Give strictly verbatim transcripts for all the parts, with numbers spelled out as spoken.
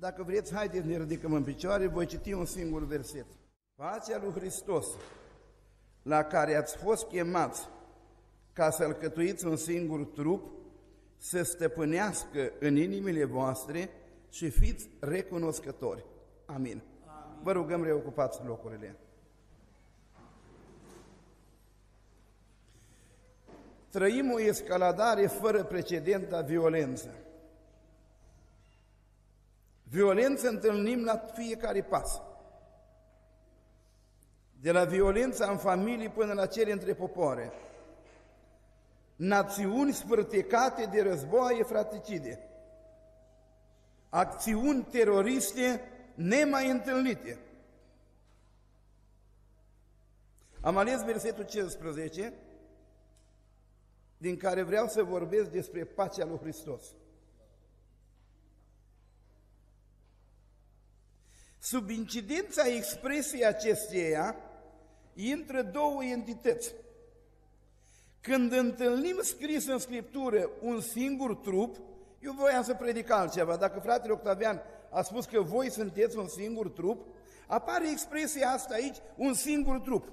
Dacă vreți, haideți, ne ridicăm în picioare, voi citi un singur verset. Pacea lui Hristos, la care ați fost chemați ca să alcătuiți un singur trup, să stăpânească în inimile voastre și fiți recunoscători. Amin. Amin. Vă rugăm, reocupați locurile. Trăim o escaladare fără precedent a violenței. Violență întâlnim la fiecare pas. De la violența în familie până la cele între popoare. Națiuni sfârtecate de războaie fratricide. Acțiuni teroriste nemai întâlnite. Am ales versetul cincisprezece, din care vreau să vorbesc despre pacea lui Hristos. Sub incidența expresiei acesteia intră două entități. Când întâlnim scris în Scriptură un singur trup, eu voiam să predic altceva. Dacă fratele Octavian a spus că voi sunteți un singur trup, apare expresia asta aici, un singur trup.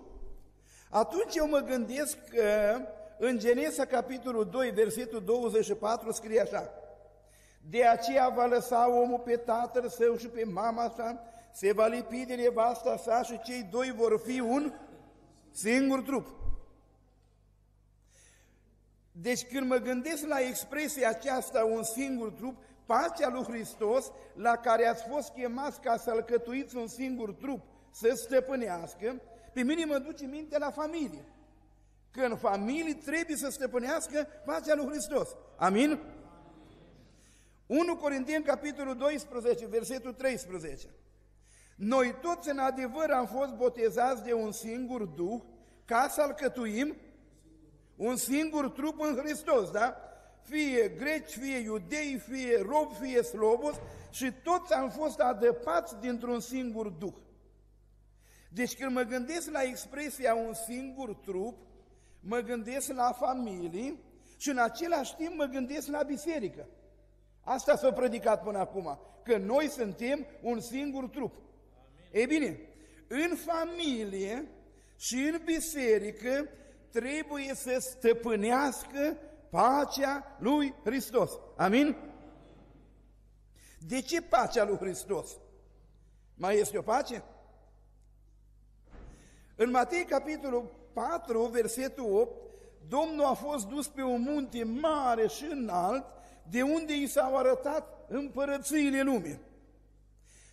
Atunci eu mă gândesc că în Genesa, capitolul doi, versetul douăzeci și patru, scrie așa: de aceea va lăsa omul pe tatăl său și pe mama sa, se va lipi de nevasta sa și cei doi vor fi un singur trup. Deci când mă gândesc la expresia aceasta, un singur trup, pacea lui Hristos, la care ați fost chemați ca să alcătuiți un singur trup, să stăpânească, pe mine mă duce minte la familie. Că în familie trebuie să stăpânească pacea lui Hristos. Amin? întâi Corinteni, capitolul doisprezece, versetul treisprezece. Noi toți în adevăr am fost botezați de un singur Duh, ca să alcătuim un singur trup în Hristos, da? Fie greci, fie iudei, fie rob, fie slobos, și toți am fost adăpați dintr-un singur Duh. Deci când mă gândesc la expresia un singur trup, mă gândesc la familie și în același timp mă gândesc la biserică. Asta s-a predicat până acum, că noi suntem un singur trup. Amin. Ei bine, în familie și în biserică trebuie să stăpânească pacea lui Hristos. Amin? De ce pacea lui Hristos? Mai este o pace? În Matei, capitolul patru, versetul opt, Domnul a fost dus pe un munte mare și înalt, de unde i s-au arătat împărățiile lumii.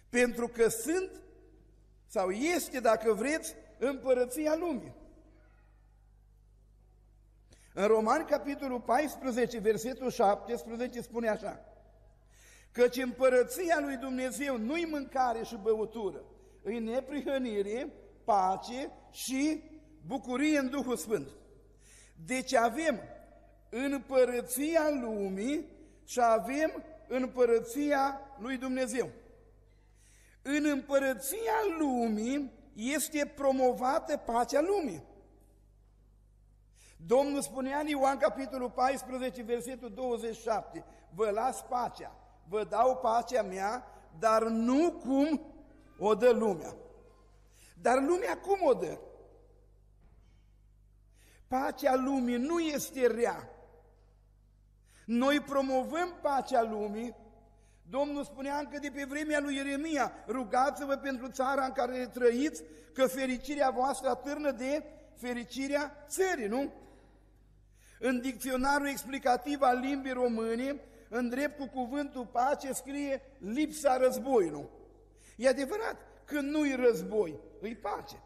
Pentru că sunt, sau este, dacă vreți, împărăția lumii. În Romani, capitolul paisprezece, versetul șaptesprezece, spune așa: căci împărăția lui Dumnezeu nu-i mâncare și băutură, îi neprihănire, pace și bucurie în Duhul Sfânt. Deci avem împărăția lumii și avem împărăția lui Dumnezeu. În împărăția lumii este promovată pacea lumii. Domnul spunea în Ioan, capitolul paisprezece, versetul douăzeci și șapte, vă las pacea, vă dau pacea mea, dar nu cum o dă lumea. Dar lumea cum o dă? Pacea lumii nu este rea. Noi promovăm pacea lumii. Domnul spunea încă de pe vremea lui Ieremia: rugați-vă pentru țara în care trăiți, că fericirea voastră atârnă de fericirea țării, nu? În dicționarul explicativ al limbii române, în drept cu cuvântul pace, scrie lipsa războiului. E adevărat că nu-i război, îi pace.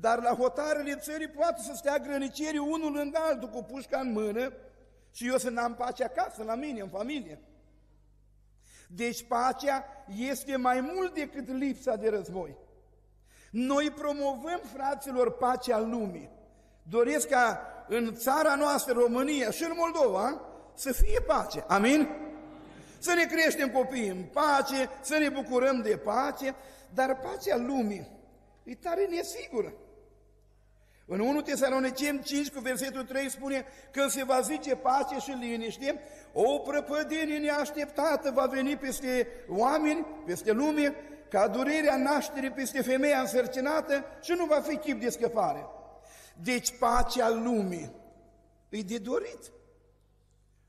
Dar la hotarele țării poate să stea grănicerii unul lângă altul cu pușca în mână și eu să n-am pace acasă, la mine, în familie. Deci pacea este mai mult decât lipsa de război. Noi promovăm, fraților, pacea lumii. Doresc ca în țara noastră, România și în Moldova, să fie pace. Amin? Să ne creștem copiii în pace, să ne bucurăm de pace, dar pacea lumii e tare nesigură. În întâi Tesaloniceni cinci, cu versetul trei, spune: când se va zice pace și liniște, o prăpădire neașteptată va veni peste oameni, peste lume, ca durerea nașterii peste femeia însărcinată, și nu va fi chip de scăpare. Deci pacea lumii e de dorit,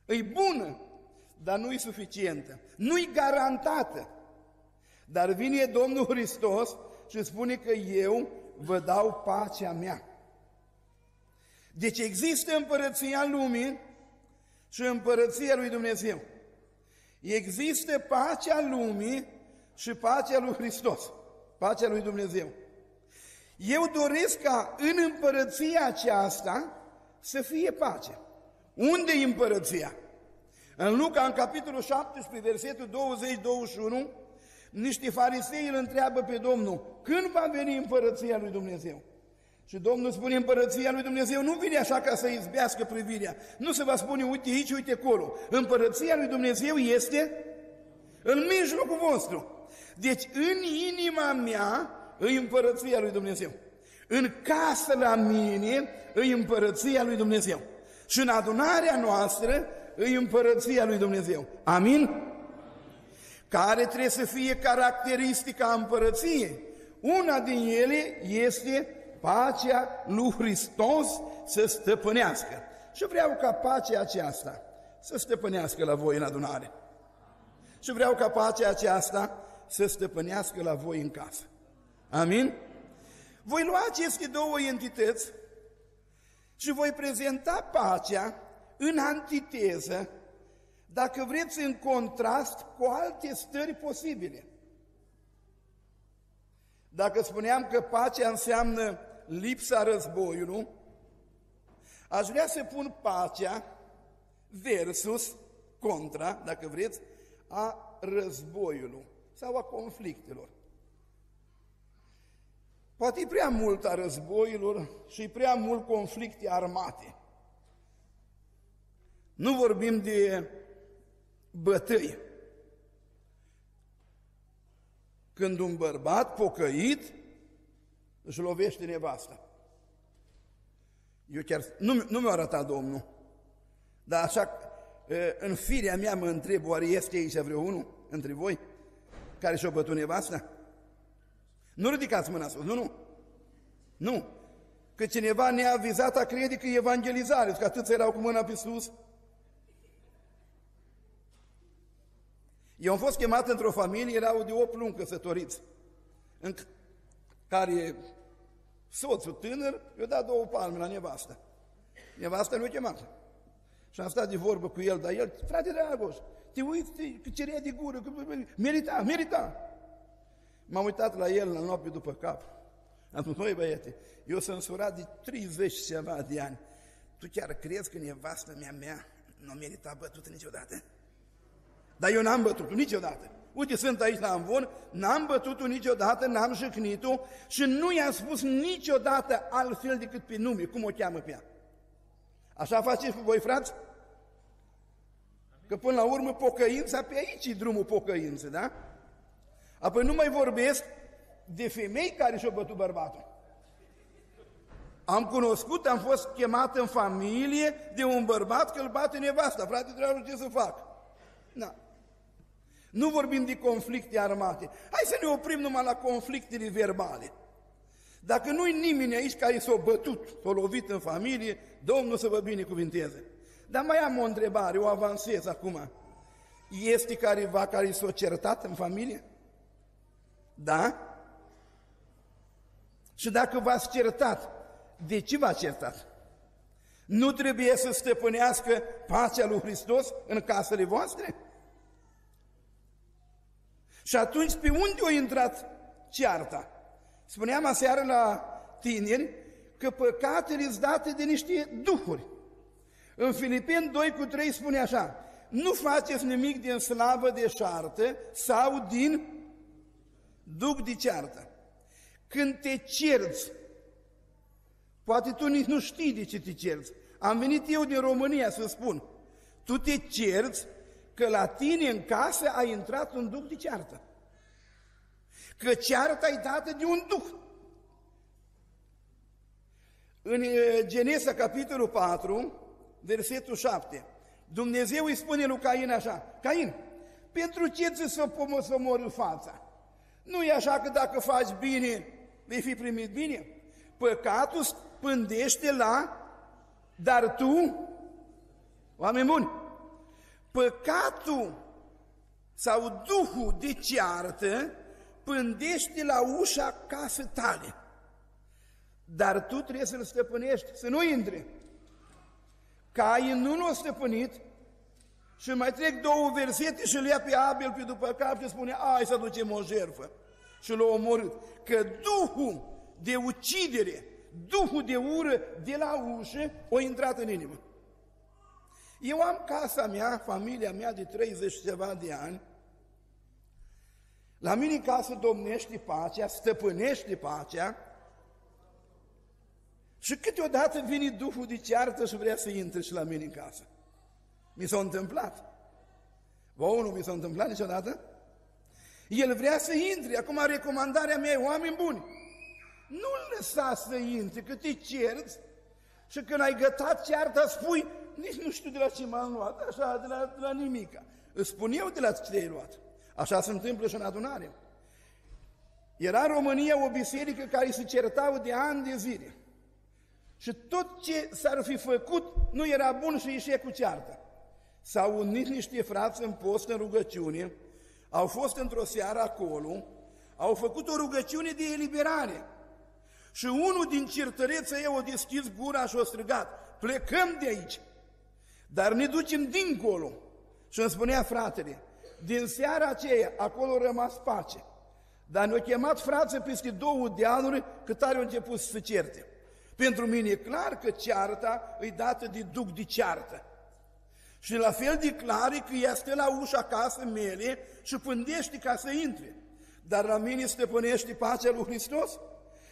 e bună, dar nu e suficientă, nu e garantată. Dar vine Domnul Hristos și spune că eu vă dau pacea mea. Deci există împărăția lumii și împărăția lui Dumnezeu. Există pacea lumii și pacea lui Hristos, pacea lui Dumnezeu. Eu doresc ca în împărăția aceasta să fie pace. Unde e împărăția? În Luca, în capitolul șaptesprezece, versetul douăzeci douăzeci și unu, niște farisei îl întreabă pe Domnul: când va veni împărăția lui Dumnezeu? Și Domnul spune: împărăția lui Dumnezeu nu vine așa ca să izbească privirea. Nu se va spune: uite aici, uite acolo. Împărăția lui Dumnezeu este în mijlocul vostru. Deci în inima mea e împărăția lui Dumnezeu. În casă la mine e împărăția lui Dumnezeu. Și în adunarea noastră e împărăția lui Dumnezeu. Amin? Care trebuie să fie caracteristica împărăției? Una din ele este pacea lui Hristos să stăpânească. Și vreau ca pacea aceasta să stăpânească la voi în adunare. Și vreau ca pacea aceasta să stăpânească la voi în casă. Amin? Voi lua aceste două entități și voi prezenta pacea în antiteză, dacă vreți, în contrast cu alte stări posibile. Dacă spuneam că pacea înseamnă lipsa războiului, aș vrea să pun pacea versus, contra, dacă vreți, a războiului sau a conflictelor. Poate e prea mult a războiilor și e prea mult conflicte armate. Nu vorbim de bătăi. Când un bărbat pocăit își lovește nevasta. Eu chiar, nu, nu mi-a arătat Domnul, dar așa, în firea mea mă întreb: oare este aici vreunul între voi care și-o bătut nevasta? Nu ridicați mâna sus, nu, nu, nu, că cineva neavizat a crede că e evangelizare, că atâți erau cu mâna pe sus. Eu am fost chemat într-o familie, erau de opt luni căsătoriți, în care soțul tânăr i-a dat două palme la nevastă. Nevastă nu-i chemat. Și am stat de vorbă cu el, dar el: frate Dragoș, te uiți, te cerea de gură, merita, merita. M-am uitat la el la noapte după cap. Am spus: măi băiete, eu sunt surat de treizeci ceva de ani. Tu chiar crezi că nevastă mea mea nu merita bătută niciodată? Dar eu n-am bătut-o niciodată. Uite, sunt aici la amvon, n-am bătut-o niciodată, n-am jăcnit-o și nu i-am spus niciodată altfel decât pe nume, cum o cheamă pe ea. Așa faceți cu voi, frați? Că până la urmă pocăința, pe aici e drumul pocăinței, da? Apoi nu mai vorbesc de femei care și-au bătut bărbatul. Am cunoscut, am fost chemat în familie de un bărbat că îl bate nevasta. Frate Dragoș, ce să fac? Na. Nu vorbim de conflicte armate. Hai să ne oprim numai la conflictele verbale. Dacă nu-i nimeni aici care s-a bătut, s-a lovit în familie, Domnul să vă binecuvinteze. Dar mai am o întrebare, o avansez acum. Este careva care s-a certat în familie? Da? Și dacă v-ați certat, de ce v-ați certat? Nu trebuie să stăpânească pacea lui Hristos în casele voastre? Și atunci pe unde a intrat cearta? Spuneam aseară la tineri că păcatele sunt date de niște duhuri. În Filipeni doi cu trei spune așa: nu faceți nimic din slavă de șartă sau din duc de ceartă. Când te cerți, poate tu nici nu știi de ce te cerți. Am venit eu din România să spun: tu te cerți că la tine în casă a intrat un duc de ceartă. Că cearta e dată de un duc. În Genesa, capitolul patru, versetul șapte, Dumnezeu îi spune lui Cain așa: Cain, pentru ce ți să omori fața? Nu e așa că dacă faci bine, vei fi primit bine? Păcatul spândește la, dar tu, oameni buni, păcatul sau duhul de ceartă pândește la ușa casei tale, dar tu trebuie să-l stăpânești, să nu intre. Cain nu l-a stăpânit și mai trec două versete și îl ia pe Abel pe după cap și spune: ai să aducem o jertfă, și l-a omorât. Că duhul de ucidere, duhul de ură de la ușă a intrat în inimă. Eu am casa mea, familia mea de treizeci ceva de ani, la mine în casă domnește pacea, stăpânește pacea, și câteodată vine duhul de ceartă și vrea să intre și la mine în casă. Mi s-a întâmplat. Vă, nu mi s-a întâmplat niciodată? El vrea să intre. Acum recomandarea mea e: oameni buni, nu-l lăsa să intre, că te cerți și când ai gătat cearta spui: nici nu știu de la ce m-am luat, așa, de la, de la nimica. Îți spun eu de la ce te-ai luat. Așa se întâmplă și în adunare. Era în România o biserică care se certau de ani de zile. Și tot ce s-ar fi făcut nu era bun și ieșea cu ceartă. S-au unit niște frați în post, în rugăciune, au fost într-o seară acolo, au făcut o rugăciune de eliberare. Și unul din certăreță ei a deschis gura și a strigat: plecăm de aici, dar ne ducem dincolo. Și îmi spunea fratele: din seara aceea acolo a rămas pace. Dar ne-au chemat frații peste două dealuri că tare au început să se certe. Pentru mine e clar că cearta îi dată de duc de ceartă. Și la fel de clar e că ea stă la ușa casă mele și pândește ca să intre. Dar la mine stăpânește pacea lui Hristos?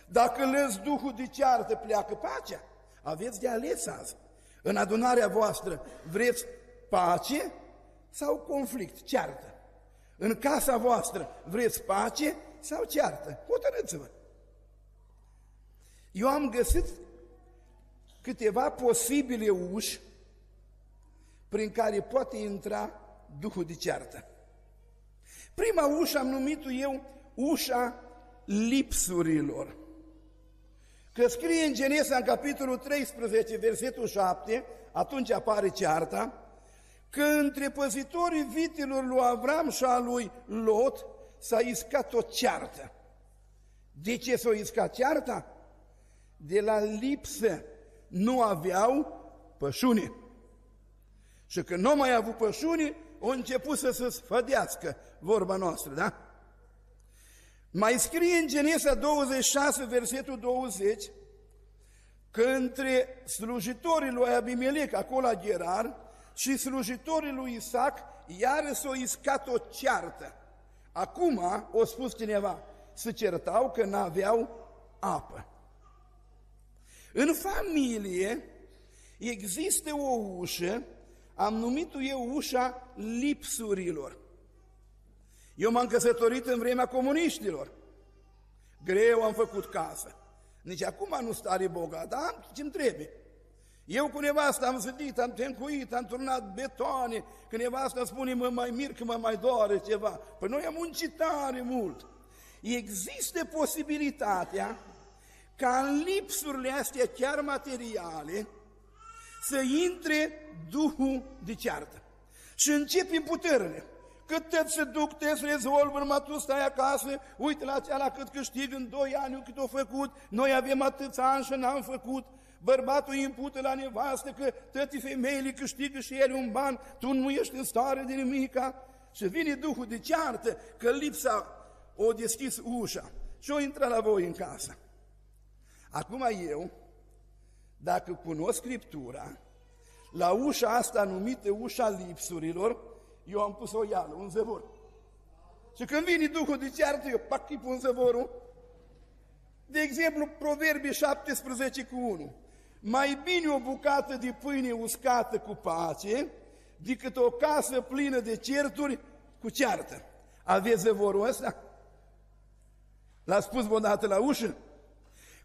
Dacă lăs duhul de ceartă, pleacă pacea. Aveți de ales azi. În adunarea voastră vreți pace sau conflict, ceartă? În casa voastră vreți pace sau ceartă? Hotărâți-vă! Eu am găsit câteva posibile uși prin care poate intra duhul de ceartă. Prima ușă am numit-o eu ușa lipsurilor. Că scrie în Genesa, în capitolul treisprezece, versetul șapte, atunci apare cearta, că între păzitorii vitelor lui Avram și a lui Lot s-a iscat o ceartă. De ce s-a iscat cearta? De la lipsă. Nu aveau pășune. Și când nu mai avut pășune, au început să se sfădească, vorba noastră, da? Mai scrie în Genesa douăzeci și șase, versetul douăzeci, că între slujitorii lui Abimelec, acolo la Gerar, și slujitorii lui Isaac, iară s-o iscat o ceartă. Acum, o spus cineva, se certau că n-aveau apă. În familie există o ușă, am numit-o eu ușa lipsurilor. Eu m-am căsătorit în vremea comuniștilor. Greu am făcut casă. Nici acum nu stare bogat, dar am ce-mi trebuie. Eu cu nevasta am zidit, am tencuit, am turnat betoane, că nevasta îmi spune: mă mai mir că mă mai doare ceva. Păi noi am muncit tare mult. Există posibilitatea ca în lipsurile astea, chiar materiale, să intre duhul de ceartă. Și începi puterile. Cât te se duc, te se rezolvă, numai tu stai acasă, uite la ceala cât câștig în doi ani, cât o făcut, noi avem atâția ani și n-am făcut, bărbatul îi impută la nevastă că tătii femeile câștigă și ele un ban, tu nu ești în stare de nimica. Și vine duhul de ceartă că lipsa o deschis ușa și o intră la voi în casă. Acum eu, dacă cunosc Scriptura, la ușa asta numită ușa lipsurilor, eu am pus o ială, un zăvor. Și când vine duhul de ceartă, eu pac, îi pun zăvorul. De exemplu, Proverbe șaptesprezece cu unu. Mai bine o bucată de pâine uscată cu pace, decât o casă plină de certuri cu ceartă. Aveți zăvorul ăsta? L-a spus vreodată la ușă?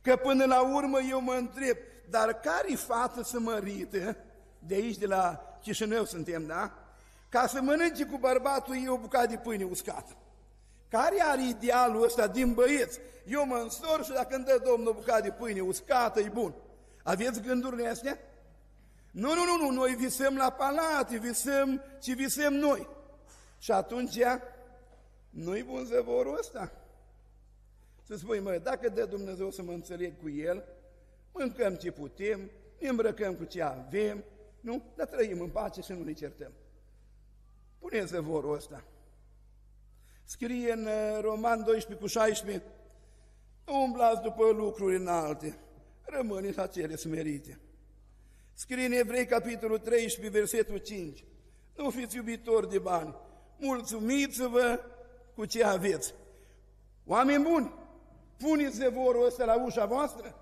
Că până la urmă eu mă întreb, dar care-i față să mărită, de aici de la Chișinău suntem, da? Ca să mănânce cu bărbatul ei o bucată de pâine uscată. Care are idealul ăsta din băieți? Eu mă însor și dacă îmi dă Domnul o bucată de pâine uscată, e bun. Aveți gândurile astea? Nu, nu, nu, nu, noi visăm la palate, visăm ce visăm noi. Și atunci, nu-i bun zăvorul ăsta? Să spui, mă, dacă dă Dumnezeu să mă înțeleg cu El, mâncăm ce putem, ne îmbrăcăm cu ce avem, nu? Dar trăim în pace și nu ne certăm. Pune zăvorul ăsta. Scrie în Roman doisprezece cu șaisprezece, umblați după lucruri înalte, rămâneți la cele smerite. Scrie în Evrei, capitolul treisprezece, versetul cinci, nu fiți iubitori de bani, mulțumiți-vă cu ce aveți. Oameni buni, puneți zăvorul ăsta la ușa voastră.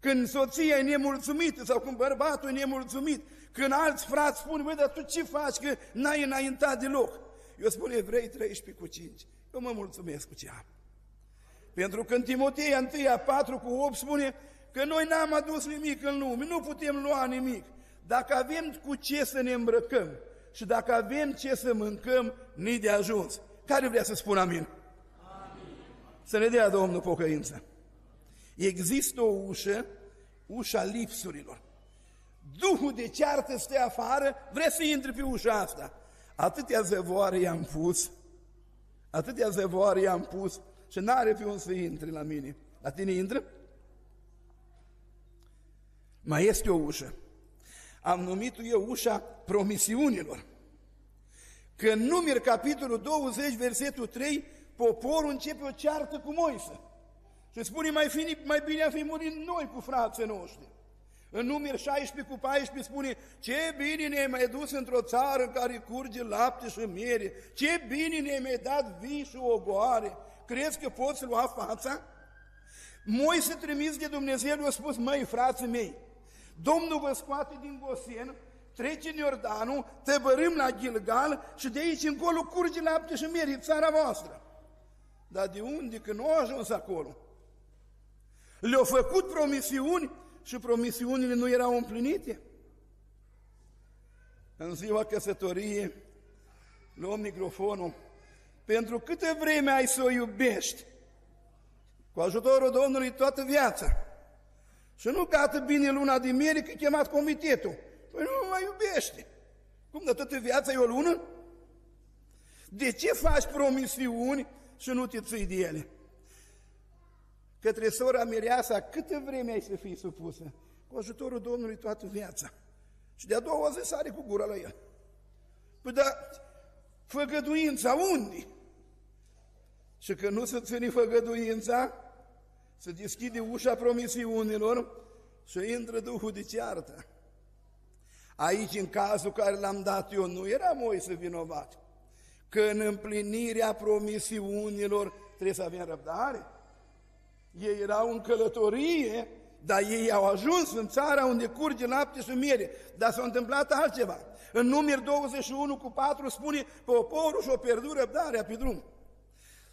Când soția e nemulțumită sau când bărbatul e nemulțumit, când alți frați spun, băi, dar tu ce faci că n-ai înaintat deloc? Eu spun Evrei treisprezece cu cinci, eu mă mulțumesc cu ce am. Pentru că în Timotei unu, patru cu opt spune că noi n-am adus nimic în lume, nu putem lua nimic. Dacă avem cu ce să ne îmbrăcăm și dacă avem ce să mâncăm, ni de ajuns. Care vrea să spună amin? Amin. Să ne dea Domnul pocăință. Există o ușă, ușa lipsurilor. Duhul de ceartă stă afară, vrea să intri pe ușa asta. Atâtea zăvoare i-am pus, atâtea zăvoare i-am pus și n-are pe unde să intri la mine. La tine intră? Mai este o ușă. Am numit-o eu ușa promisiunilor. Când Numeri, capitolul douăzeci, versetul trei, poporul începe o ceartă cu Moise. Și spune, mai, fi, mai bine a fi murit noi cu frații noștri. În Numeri șaisprezece cu paisprezece spune, ce bine ne-ai mai dus într-o țară în care curge lapte și miere, ce bine ne-ai mai dat vii și ogoare, crezi că poți lua fața? Moise, trimis de Dumnezeu, i-a spus, măi, frații mei, Domnul vă scoate din Gosen, trece în Iordanul, tăbărâm la Gilgal și de aici încolo curge lapte și miere, țara voastră. Dar de unde, că nu a ajuns acolo? Le-au făcut promisiuni și promisiunile nu erau împlinite. În ziua căsătoriei, luăm microfonul, pentru câtă vreme ai să o iubești, cu ajutorul Domnului toată viața. Și nu gata bine luna de miere, că e chemat comitetul. Păi nu mai iubește. Cum, de toată viața e o lună? De ce faci promisiuni și nu te ții de ele? Către sora Mireasa, câtă vreme ai să fii supusă? Cu ajutorul Domnului toată viața. Și de-a doua zi sare cu gura la el. Păi da, făgăduința unde? Și că nu se ține făgăduința, se deschide ușa promisiunilor și intră Duhul de ceartă. Aici, în cazul care l-am dat eu, nu era Moise vinovat. Că în împlinirea promisiunilor trebuie să avem răbdare. Ei erau în călătorie, dar ei au ajuns în țara unde curge lapte și miere. Dar s-a întâmplat altceva. În Numeri douăzeci și unu cu patru spune, poporul și-o pierdut răbdarea pe drum.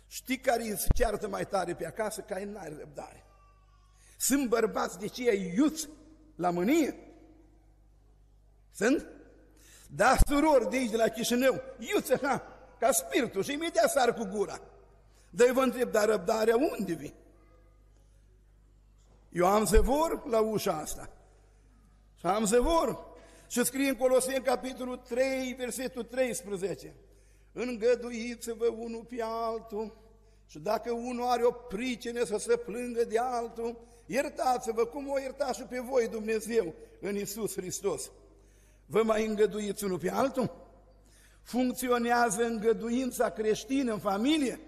Știi care îi ceartă mai tare pe acasă? Că ai n-ai răbdare. Sunt bărbați de ceea iuți la mânie? Sunt? Da, surori de aici, de la Chișinău, iuță, ha, ca spiritul și imediat sar cu gura. Dar eu vă întreb, dar răbdarea unde vii? Eu am zăvor la ușa asta. Și am zăvor. Și scrie în Coloseni, capitolul trei, versetul treisprezece. Îngăduiți-vă unul pe altul și dacă unul are o pricină să se plângă de altul, iertați-vă cum o ierta și pe voi Dumnezeu în Isus Hristos. Vă mai îngăduiți unul pe altul? Funcționează îngăduința creștină în familie?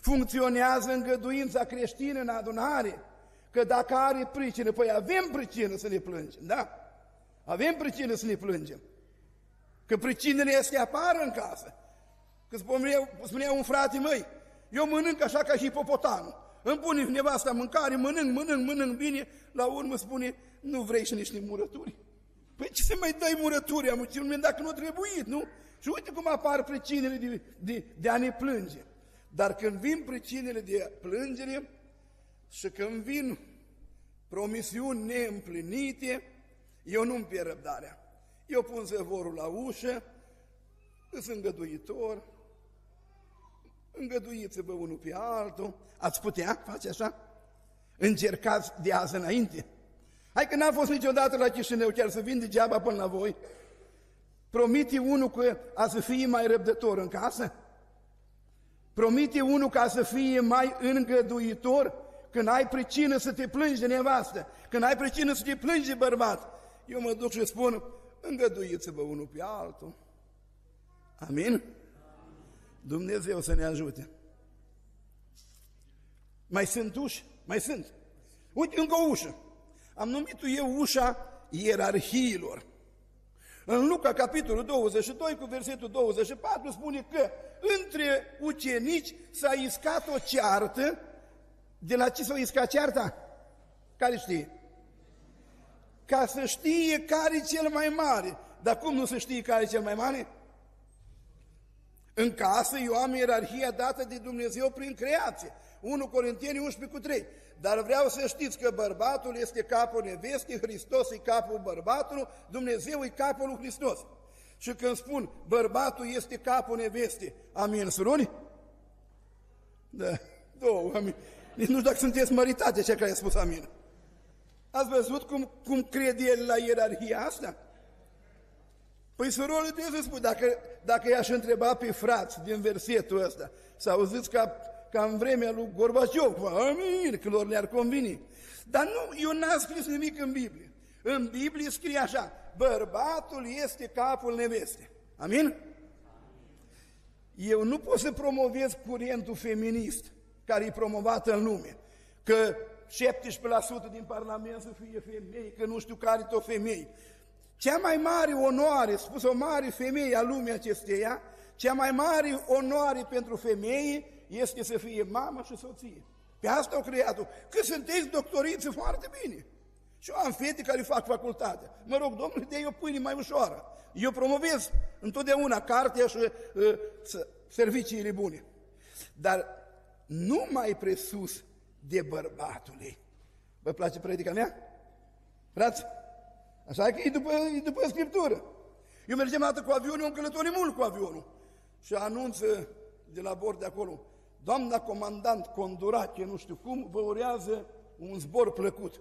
Funcționează îngăduința creștină în adunare? Că dacă are pricină, păi avem pricină să ne plângem, da? Avem pricină să ne plângem. Că pricinele astea apară în casă. Că spunea, spunea un frate, măi, eu mănânc așa ca și hipopotamul. Îmi pune nevasta mâncare, mănânc, mănânc, mănânc bine, la urmă spune, nu vrei și niște murături? Păi ce să mai dai murături, am un moment dacă nu a trebuit, nu? Și uite cum apar pricinele de, de, de a ne plânge. Dar când vin pricinele de plângere, și când vin promisiuni neîmplinite, eu nu-mi pierd răbdarea. Eu pun zăvorul la ușă, sunt îngăduitor, îngăduiți-vă unul pe altul. Ați putea face așa? Încercați de azi înainte. Hai că n-am fost niciodată la Chișinău, chiar să vin degeaba până la voi. Promite unul că a să fie mai răbdător în casă? Promite unul ca să fie mai îngăduitor când ai pricină să te plângi de nevastă, când ai pricină să te plângi de bărbat? Eu mă duc și spun, îngăduiți-vă unul pe altul. Amin? Dumnezeu să ne ajute. Mai sunt uși? Mai sunt. Uite, încă o ușă. Am numit-o eu ușa ierarhiilor. În Luca, capitolul douăzeci și doi, cu versetul douăzeci și patru, spune că între ucenici s-a iscat o ceartă. De la ce s-a iscat cearta? Care știe? Ca să știe care e cel mai mare. Dar cum nu se știe care e cel mai mare? În casă eu am ierarhia dată de Dumnezeu prin creație. unu Corinteni unsprezece cu trei. Dar vreau să știți că bărbatul este capul nevestii, Hristos e capul bărbatului, Dumnezeu e capul lui Hristos. Și când spun bărbatul este capul nevestii, amin, surori? Da, două, amin. Nici nu știu dacă sunteți măritate cei care a spus amin. Ați văzut cum, cum crede el la ierarhia asta? Păi surorile trebuie să spun, dacă, dacă i-aș întreba pe frați din versetul ăsta, s-au zis ca, ca în vremea lui Gorbaciov, amin, că lor le-ar conveni. Dar nu, eu n-am scris nimic în Biblie. În Biblie scrie așa, bărbatul este capul neveste. Amin? Amin? Eu nu pot să promovez curentul feminist care e promovat în lume, că șaptesprezece la sută din Parlament să fie femei, că nu știu care tot femei. Cea mai mare onoare, spus o mare femeie a lumii acesteia, cea mai mare onoare pentru femeie este să fie mamă și soție. Pe asta au creat-o. Că sunteți doctoriți foarte bine. Și eu am fete care fac facultate. Mă rog, domnule, de eu pâine mai ușoară. Eu promovez întotdeauna cartea și uh, serviciile bune. Dar nu mai presus de bărbatului. Vă place predica mea? Frați? Așa că e după, e după Scriptură. Eu mergem o dată cu avionul, îmi călătorim mult cu avionul. Și anunță de la bord de acolo, doamna comandant Condurache, nu știu cum, vă urează un zbor plăcut.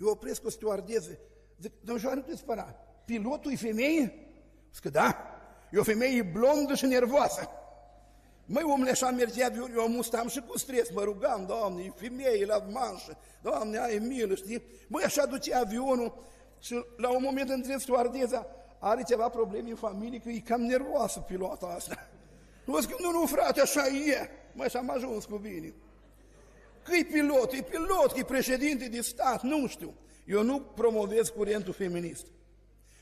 Eu opresc o stewardeză, zic, domnișoară, nu te spăra, pilotul e femeie? Zic, da, e o femeie blondă și nervoasă. Măi, omule, așa mergea, eu mustam și cu stres, mă rugam, doamne, e femeie la manșă, doamne, ai milă, știi? Măi, așa ducea avionul. Și la un moment întreb stewardeza, are ceva probleme în familie, că e cam nervoasă pilota asta. Nu zic, nu, nu, frate, așa e. Măi, și-am ajuns cu bine. Că-i pilot, e pilot, că-i președinte de stat, nu știu. Eu nu promovez curentul feminist.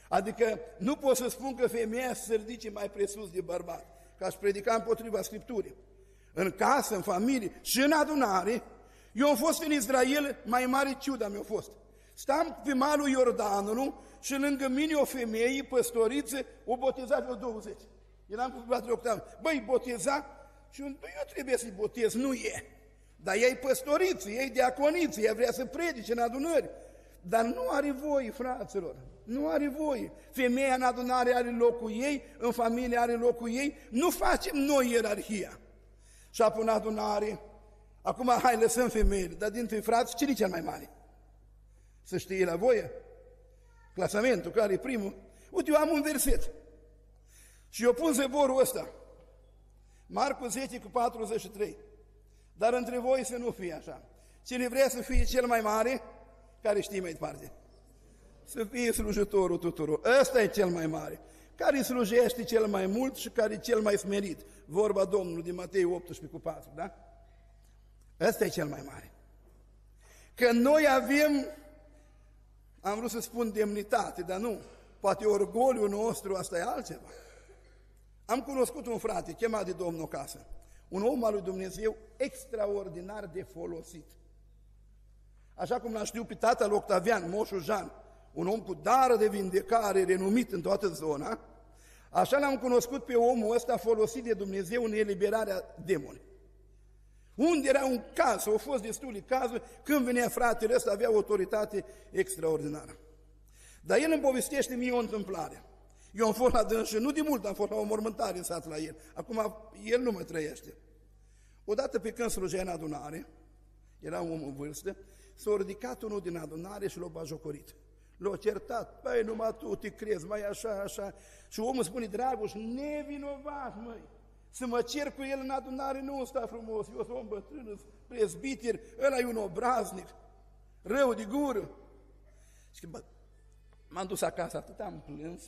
Adică nu pot să spun că femeia se ridice mai presus de bărbat, că aș predica împotriva Scripturii. În casă, în familie și în adunare, eu am fost în Israel, mai mare ciuda mi-a fost. Stam pe malul Iordanului și lângă mine o femeie, păstoriță, o boteza vreo douăzeci. Eram cu fratele Octav. Băi, boteza? Și eu trebuie să-i botez, nu e. Dar ea e păstoriță, ea e diaconiță, ea vrea să predice în adunări. Dar nu are voie, fraților, nu are voie. Femeia în adunare are locul ei, în familie are locul ei, nu facem noi ierarhia. Și apoi în adunare, acum hai lăsăm femeile, dar dintre frați, cine e cel mai mare? Să știe la voie clasamentul, care e primul. Uite, eu am un verset și eu pun zăvorul ăsta, Marcu zece cu patruzeci și trei. Dar între voi să nu fie așa. Cine vrea să fie cel mai mare, care știe mai departe, să fie slujitorul tuturor. Ăsta e cel mai mare, care slujește cel mai mult și care e cel mai smerit. Vorba Domnului din Matei optsprezece cu patru, da? Ăsta e cel mai mare. Că noi avem, am vrut să spun demnitate, dar nu. Poate orgoliul nostru, asta e altceva. Am cunoscut un frate chemat de Domnul acasă, un om al lui Dumnezeu extraordinar de folosit. Așa cum l-am știut pe tatăl lui Octavian, moșul Jean, un om cu dar de vindecare, renumit în toată zona, așa l-am cunoscut pe omul ăsta folosit de Dumnezeu în eliberarea demonilor. Unde era un caz, au fost destule cazuri, când venea fratele ăsta, avea o autoritate extraordinară. Dar el îmi povestește mie o întâmplare. Eu am fost la dâns, nu de mult am fost la o mormântare în sat la el. Acum el nu mă trăiește. Odată pe când slujea în adunare, era un om în vârstă, s-a ridicat unul din adunare și l-a bajocorit. L-a certat, băi, numai tu te crezi, mai așa, așa. Și omul spune, Dragoș, nevinovat, măi, să mă cer cu el în adunare, nu sta frumos, eu sunt om bătrân, prezbiter, ăla e un obraznic, rău de gură. Și bă, m-am dus acasă, atât am plâns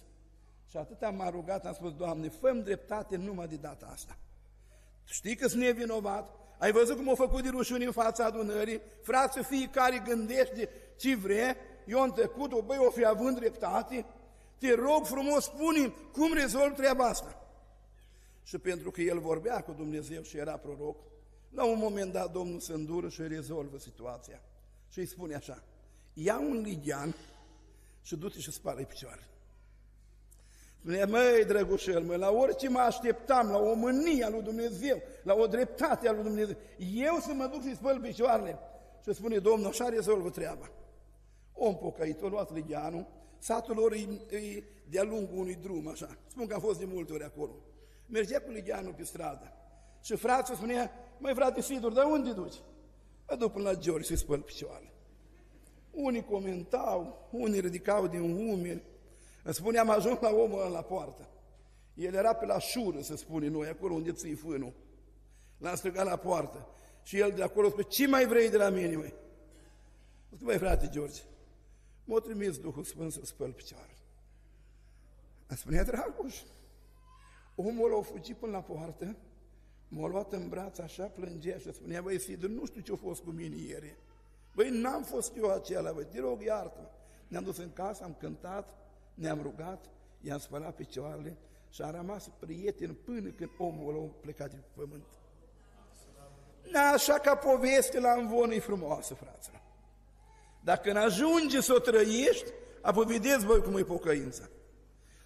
și atât m-am rugat, am spus, Doamne, fă-mi dreptate numai de data asta. Știi că-s nevinovat, ai văzut cum o făcut de rușuni în fața adunării, frață, fiecare gândește ce vrea, eu am tăcut-o, băi, o fi având dreptate, te rog frumos, spune-mi cum rezolv treaba asta. Și pentru că el vorbea cu Dumnezeu și era proroc, la un moment dat Domnul se îndură și rezolvă situația. Și îi spune așa, ia un lighean și du-te și spală-i picioarele. Spunea, măi, Drăgușel, mă, la orice mă așteptam, la o mânie a lui Dumnezeu, la o dreptate a lui Dumnezeu, eu să mă duc și spăl picioarele. Și spune, Domnul, așa rezolvă treaba. Om pocăit, a luat ligheanul, satul lor e, e de-a lungul unui drum, așa. Spun că am fost de multe ori acolo. Mergea cu ligheanul pe stradă și frațul spunea, măi, frate Sidor, dar unde duci? Mă duc până la Giorgi să-i spăl picioarele. Unii comentau, unii ridicau din umeri. Îmi spune, am ajuns la omul la poartă. El era pe la șură, se spune noi, acolo unde ții fânul. L-am strigat la poartă și el de acolo spune, ce mai vrei de la mine, măi? Spune, măi, frate George, m-a trimis Duhul Sfânt să spăl picioarele. Îmi spunea, Dragoș, omul a fugit până la poartă, m-a luat în braț așa, plângea și spunea, băi, Sidor, nu știu ce-a fost cu mine ieri. Băi, n-am fost eu acela, băi, te rog, iartă-mă. Ne-am dus în casă, am cântat, ne-am rugat, i-am spălat picioarele și a rămas prieten până când omul a plecat din pământ. Așa ca povestea la învon e frumoasă, fraților. Dacă n-ajunge să o trăiești, apoi vedeți voi cum e pocăința.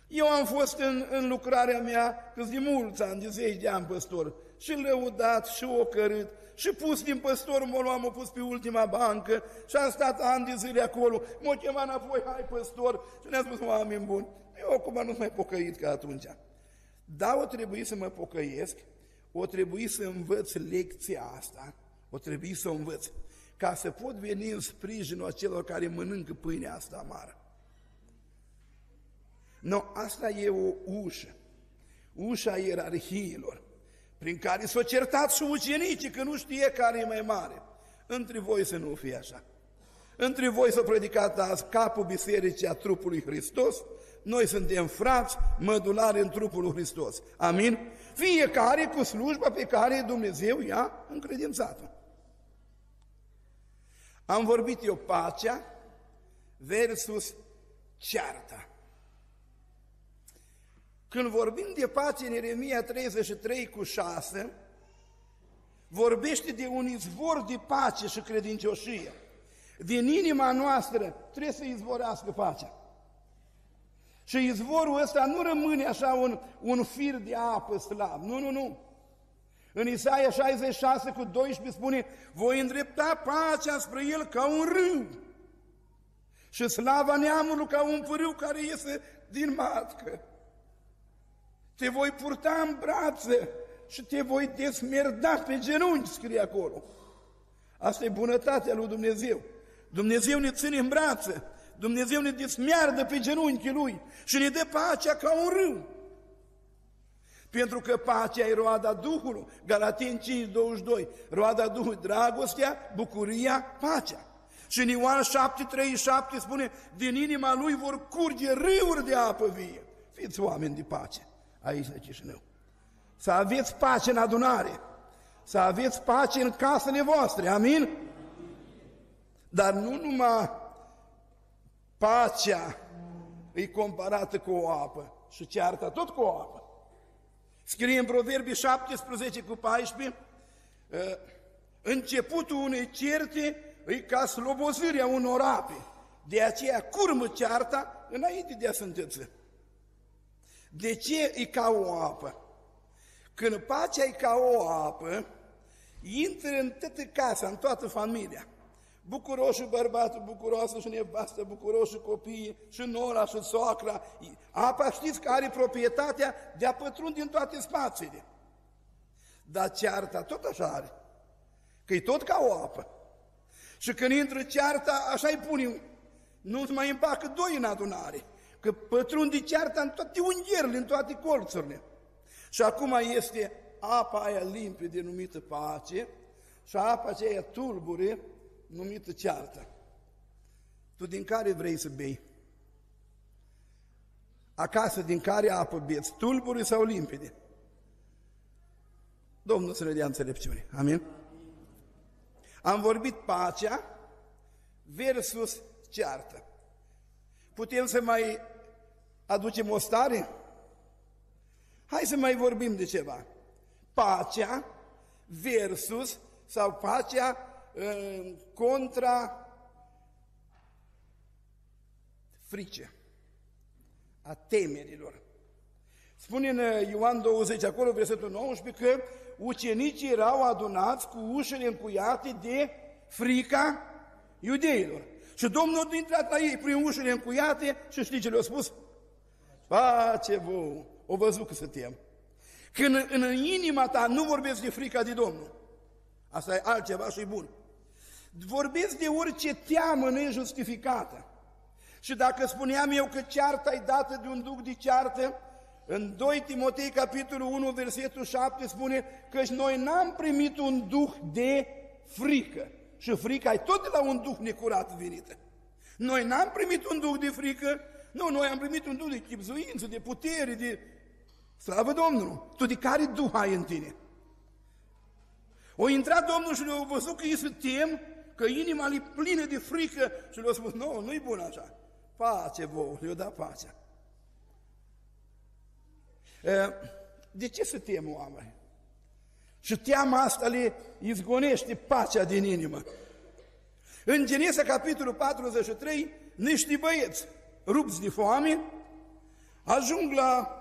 Eu am fost în, în lucrarea mea câți de mulți ani, de zeci de ani păstor, și lăudat, și ocărât, și pus din păstor, mă luam, mă pus pe ultima bancă și am stat ani de zile acolo, m-o chema înapoi, hai păstor, și ne-a spus, oameni buni, eu acum nu mai pocăit ca atunci. Dar o trebuie să mă pocăiesc, o trebuie să învăț lecția asta, o trebuie să o învăț, ca să pot veni în sprijinul acelor care mănâncă pâinea asta amară. No, asta e o ușă, ușa ierarhiilor, prin care s-o certat și ucenicii, că nu știe care e mai mare. Între voi să nu fie așa. Între voi s-o predicat azi capul bisericii a trupului Hristos, noi suntem frați, mădulari în trupul lui Hristos. Amin? Fiecare cu slujba pe care Dumnezeu i-a încredințat-o. Am vorbit eu pacea versus cearta. Când vorbim de pace în Ieremia treizeci și trei cu șase, vorbește de un izvor de pace și credincioșie. Din inima noastră trebuie să izvorească pacea. Și izvorul ăsta nu rămâne așa un, un fir de apă slab, nu, nu, nu. În Isaia șaizeci și șase cu doisprezece spune, voi îndrepta pacea spre el ca un râu și slava neamului ca un pârâu care iese din matcă. Te voi purta în brațe și te voi desmerda pe genunchi, scrie acolo. Asta e bunătatea lui Dumnezeu. Dumnezeu ne ține în brațe, Dumnezeu ne desmeardă pe genunchii Lui și ne dă pacea ca un râu. Pentru că pacea e roada Duhului, Galateni cinci douăzeci și doi, roada Duhului, dragostea, bucuria, pacea. Și în Ioan șapte treizeci și șapte spune, din inima Lui vor curge râuri de apă vie. Fiți oameni de pace. Aici la Chișinău. Să aveți pace în adunare, să aveți pace în casele voastre, amin? Dar nu numai pacea e comparată cu o apă și cearta tot cu o apă. Scrie în Proverbii șaptesprezece cu paisprezece, începutul unei certe e ca slobozârea unor ape, de aceea curmă cearta înainte de a se întâlți. De ce e ca o apă? Când pacea e ca o apă, Intră în toată casa, în toată familia. Bucuroșul bărbatul, bucuroasă și nevastă, bucuroșul copiii, și nora, și soacra. Apa știți că are proprietatea de a pătrunde în toate spațiile. Dar cearta tot așa are, că e tot ca o apă. Și când intră cearta, așa-i pune, nu-ți mai împacă doi în adunare, că pătrunde cearta în toate ungherile, în toate colțurile. Și acum este apa aia limpede, numită pace, și apa aceea tulbure, numită ceartă. Tu din care vrei să bei? Acasă din care apă beți? Tulburi sau limpede? Domnul să le dea înțelepciune. Amin? Am vorbit pacea versus ceartă. Putem să mai aducem o stare? Hai să mai vorbim de ceva. Pacea versus sau pacea contra frice, a temerilor. Spune în Ioan douăzeci, acolo, versetul nouăsprezece, că ucenicii erau adunați cu ușile încuiate de frica iudeilor. Și Domnul a intrat la ei prin ușile încuiate și știi ce le-a spus? Pace vouă! O văzut că se tem. Când în inima ta nu vorbesc de frica de Domnul, asta e altceva și e bun. Vorbesc de orice teamă nejustificată. Și dacă spuneam eu că cearta e dată de un duc de ceartă, în doi Timotei, capitolul unu, versetul șapte, spune că și noi n-am primit un duh de frică. Și frica e tot de la un duh necurat venită. Noi n-am primit un duh de frică, nu, noi am primit un duh de chibzuință, de putere, de... Slavă Domnului! Tu de care duh ai în tine? O intrat Domnul și le-a văzut că ei se tem, că inima le plină de frică și le-a spus, nu, nu-i bun așa. Pace vouă, le-a dat pacea. De ce se tem oameni? Și teama asta le izgonește pacea din inimă. În Genesa, capitolul patruzeci și trei, niște băieți rupți de foame ajung la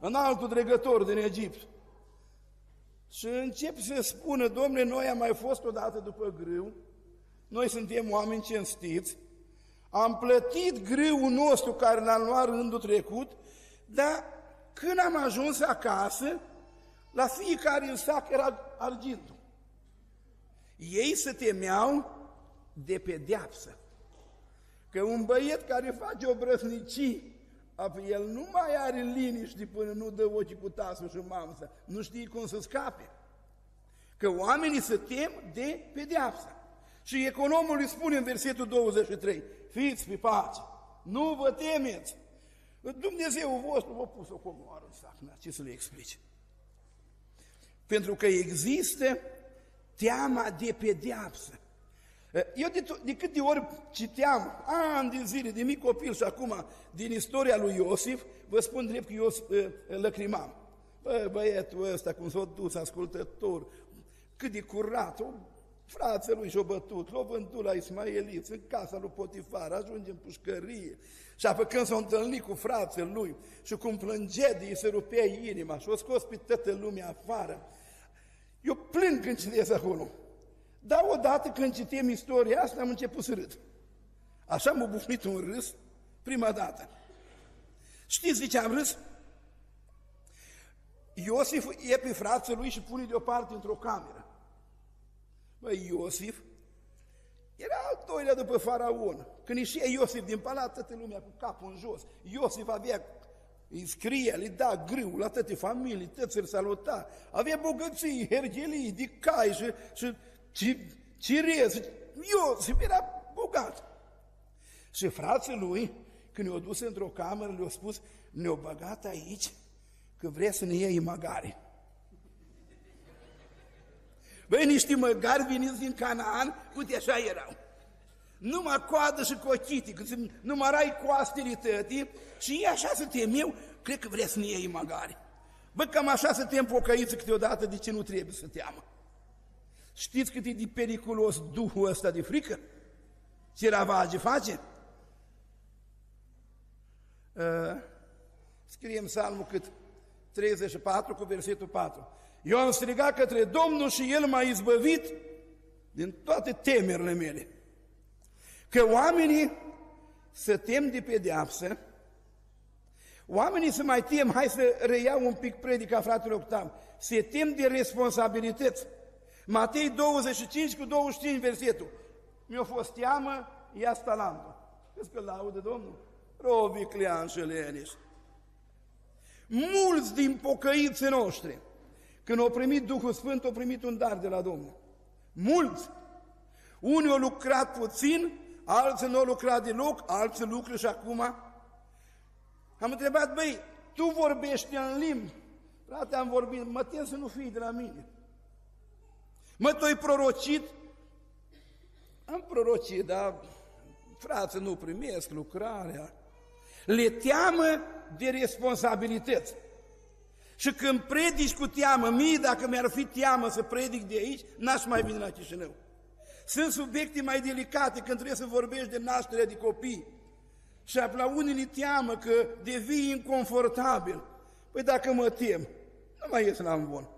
în altul dregător din Egipt. Și încep să spună, domne, noi am mai fost odată după grâu, noi suntem oameni cinstiți, am plătit grâul nostru care l-am luat rândul trecut, dar când am ajuns acasă, la fiecare în sac era argintul. Ei se temeau de pedeapsă, că un băiet care face obrăznicii, el nu mai are liniște până nu dă ochii cu tasul și mamsa, nu știe cum să scape. Că oamenii se tem de pedeapsă. Și economul îi spune în versetul douăzeci și trei, fiți pe pace, nu vă temeți. Dumnezeul vostru v-a pus o comoară în sac, na, ce să le explice? Pentru că există teama de pedeapsă. Eu de, de câte ori citeam, ani de zile, de mic copil și acum, din istoria lui Iosif, vă spun drept că eu lăcrimam. Bă, băietul ăsta, cum s-a dus ascultător, cât de curat, o, frață lui și-o bătut, l-o vândut la ismaeliți, în casa lui Potifar, ajunge în pușcărie. Și apoi când s-a întâlnit cu frațele lui și cum plângea de ei, se rupea inima și o scos pe toată lumea afară. Eu plâng când citesc acolo. Dar odată când citim istoria asta, am început să râd. Așa m-a bufnit un râs prima dată. Știți de ce am râs? Iosif e pe frații lui și pune deoparte într-o cameră. Băi, Iosif era al doilea după faraon. Când ieșea Iosif din palat, toată lumea cu capul în jos. Iosif avea, îi scria, le da grâu la toate familii, toți îl saluta. Avea bogății, hergelii, de cai și... și Cirez, Iosif era bogat. Și frații lui, când i-a dus într-o cameră, le-a spus, ne-a băgat aici că vrea să ne iei măgare. Băi, niște măgari veniți din Canaan, uite așa erau. Numai coadă și cochiti, numai rai cu austerității și ei așa se temeu, cred că vrea să ne iei măgare. Bă, cam așa se tem pocăiți câteodată, de ce nu trebuie să teamă? Știți cât e de periculos duhul ăsta de frică? Ce ravage face? Scriem psalmul cât? treizeci și patru cu versetul patru. Eu am strigat către Domnul și El m-a izbăvit din toate temerile mele. Că oamenii se tem de pedeapsă, oamenii se mai tem, hai să reiau un pic predica fratele Octav, se tem de responsabilități. Matei douăzeci și cinci cu douăzeci și cinci versetul. Mi-a fost teamă, ia stalampa. Crezi că laudă Domnul? Roviclean și Leneș. Mulți din pocăiții noștri, când au primit Duhul Sfânt, au primit un dar de la Domnul. Mulți. Unii au lucrat puțin, alții nu au lucrat deloc, alții lucră și acum. Am întrebat, băi, tu vorbești în limbi? Frate, am vorbit, mă tem să nu fii de la mine. Mă, tu-ai prorocit? Am prorocit, dar frații nu primesc lucrarea. Le teamă de responsabilități. Și când predici cu teamă, mie dacă mi-ar fi teamă să predic de aici, n-aș mai vine la Chișinău. Sunt subiecte mai delicate când trebuie să vorbești de nașterea de copii. Și la unii le teamă că devii inconfortabil. Păi dacă mă tem, nu mai ies la amvon.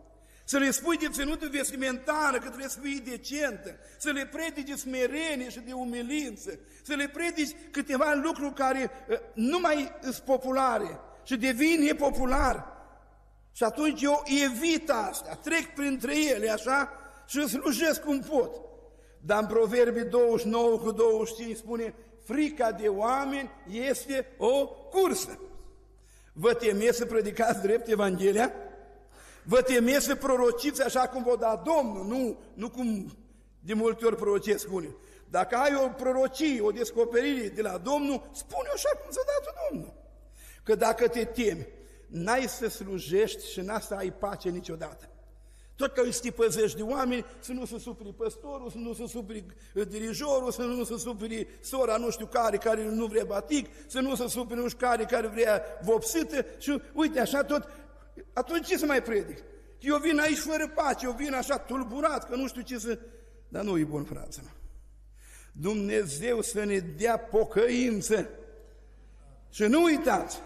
Să le spui de ținută vestimentară, că trebuie să fii decentă, să le predici smerenie și de umilință, să le predici câteva lucruri care nu mai sunt populare și devin nepopular. Și atunci eu evit astea, trec printre ele, așa, și îmi slujesc cum pot. Dar în Proverbii douăzeci și nouă cu douăzeci și cinci spune, frica de oameni este o cursă. Vă temeți să predicați drept Evanghelia? Vă temeți să prorociți așa cum v-a dat Domnul? Nu, nu cum de multe ori prorocesc spune. Dacă ai o prorocie, o descoperire de la Domnul, spune-o așa cum ți-a dat Domnul. Că dacă te temi, n-ai să slujești și n-ai să ai pace niciodată. Tot că îi stipăzești de oameni, să nu se superi păstorul, să nu se superi dirijorul, să nu se superi sora nu știu care, care nu vrea batic, să nu se superi nu știu care, care vrea vopsită și uite așa tot. Atunci ce să mai predic? Eu vin aici fără pace, eu vin așa tulburat, că nu știu ce să... Dar nu e bun, fraților. Dumnezeu să ne dea pocăință. Și nu uitați